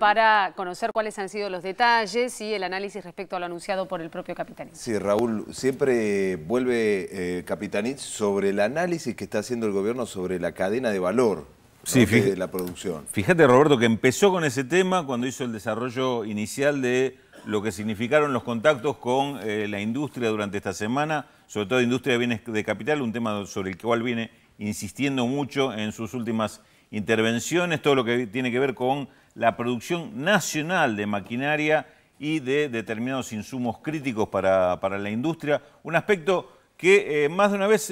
para conocer cuáles han sido los detalles y el análisis respecto a lo anunciado por el propio Capitanich. Sí, Raúl, siempre vuelve Capitanich sobre el análisis que está haciendo el gobierno sobre la cadena de valor, sí, ¿no?, de la producción. Fíjate, Roberto, que empezó con ese tema cuando hizo el desarrollo inicial de lo que significaron los contactos con la industria durante esta semana, sobre todo industria de bienes de capital, un tema sobre el cual viene insistiendo mucho en sus últimas intervenciones, todo lo que tiene que ver con la producción nacional de maquinaria y de determinados insumos críticos para la industria. Un aspecto que más de una vez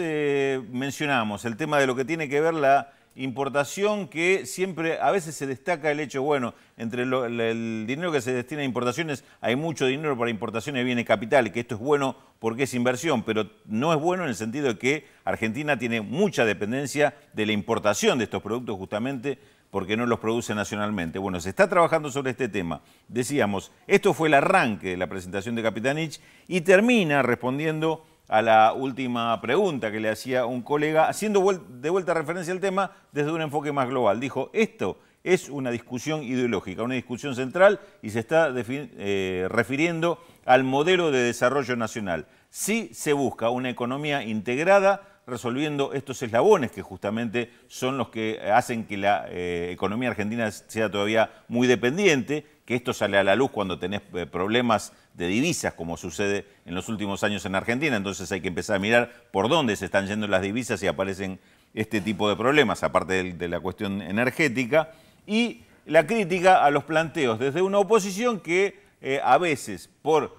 mencionamos, el tema de lo que tiene que ver la importación, que siempre, a veces se destaca el hecho, bueno, entre el dinero que se destina a importaciones, hay mucho dinero para importaciones de bienes capital, que esto es bueno porque es inversión, pero no es bueno en el sentido de que Argentina tiene mucha dependencia de la importación de estos productos justamente porque no los produce nacionalmente. Bueno, se está trabajando sobre este tema. Decíamos, esto fue el arranque de la presentación de Capitanich y termina respondiendo a la última pregunta que le hacía un colega, haciendo de vuelta referencia al tema desde un enfoque más global. Dijo, esto es una discusión ideológica, una discusión central y se está refiriendo al modelo de desarrollo nacional. Sí se busca una economía integrada resolviendo estos eslabones que justamente son los que hacen que la economía argentina sea todavía muy dependiente, que esto sale a la luz cuando tenés problemas de divisas, como sucede en los últimos años en Argentina, entonces hay que empezar a mirar por dónde se están yendo las divisas y aparecen este tipo de problemas, aparte de la cuestión energética, y la crítica a los planteos desde una oposición que a veces por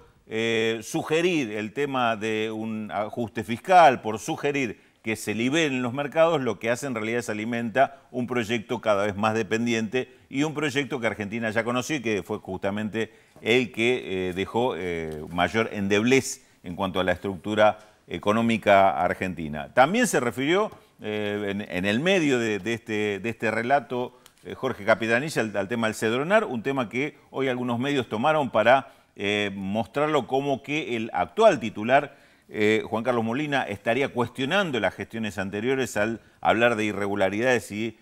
sugerir el tema de un ajuste fiscal, por sugerir que se liberen los mercados, lo que hace en realidad es alimenta un proyecto cada vez más dependiente y un proyecto que Argentina ya conoció y que fue justamente el que dejó mayor endeblez en cuanto a la estructura económica argentina. También se refirió en el medio de este relato Jorge Capitanich al tema del SEDRONAR, un tema que hoy algunos medios tomaron para mostrarlo como que el actual titular Juan Carlos Molina estaría cuestionando las gestiones anteriores al hablar de irregularidades y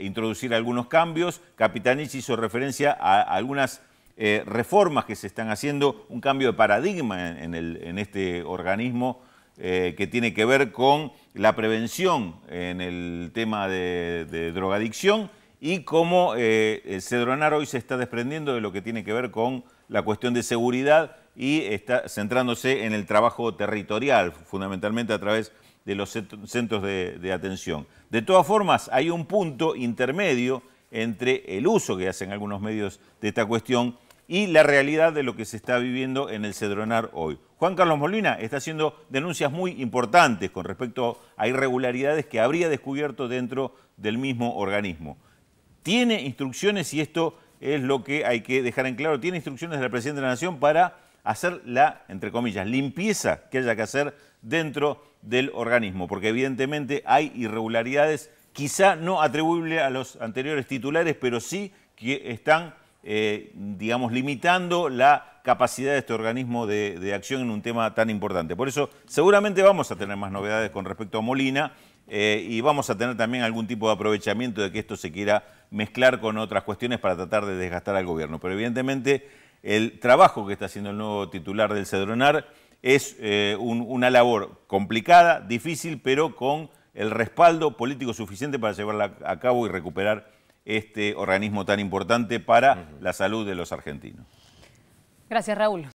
introducir algunos cambios. Capitanich hizo referencia a algunas reformas que se están haciendo, un cambio de paradigma en este organismo que tiene que ver con la prevención en el tema de drogadicción y cómo el SEDRONAR hoy se está desprendiendo de lo que tiene que ver con la cuestión de seguridad y está centrándose en el trabajo territorial, fundamentalmente a través de los centros de atención. De todas formas, hay un punto intermedio entre el uso que hacen algunos medios de esta cuestión y la realidad de lo que se está viviendo en el SEDRONAR hoy. Juan Carlos Molina está haciendo denuncias muy importantes con respecto a irregularidades que habría descubierto dentro del mismo organismo. Tiene instrucciones, y esto es lo que hay que dejar en claro, tiene instrucciones de la Presidenta de la Nación para hacer la, entre comillas, limpieza que haya que hacer dentro del organismo, porque evidentemente hay irregularidades, quizá no atribuibles a los anteriores titulares, pero sí que están, digamos, limitando la capacidad de este organismo de acción en un tema tan importante. Por eso seguramente vamos a tener más novedades con respecto a Molina, y vamos a tener también algún tipo de aprovechamiento de que esto se quiera mezclar con otras cuestiones para tratar de desgastar al gobierno. Pero evidentemente el trabajo que está haciendo el nuevo titular del SEDRONAR es una labor complicada, difícil, pero con el respaldo político suficiente para llevarla a cabo y recuperar este organismo tan importante para la salud de los argentinos. Gracias, Raúl.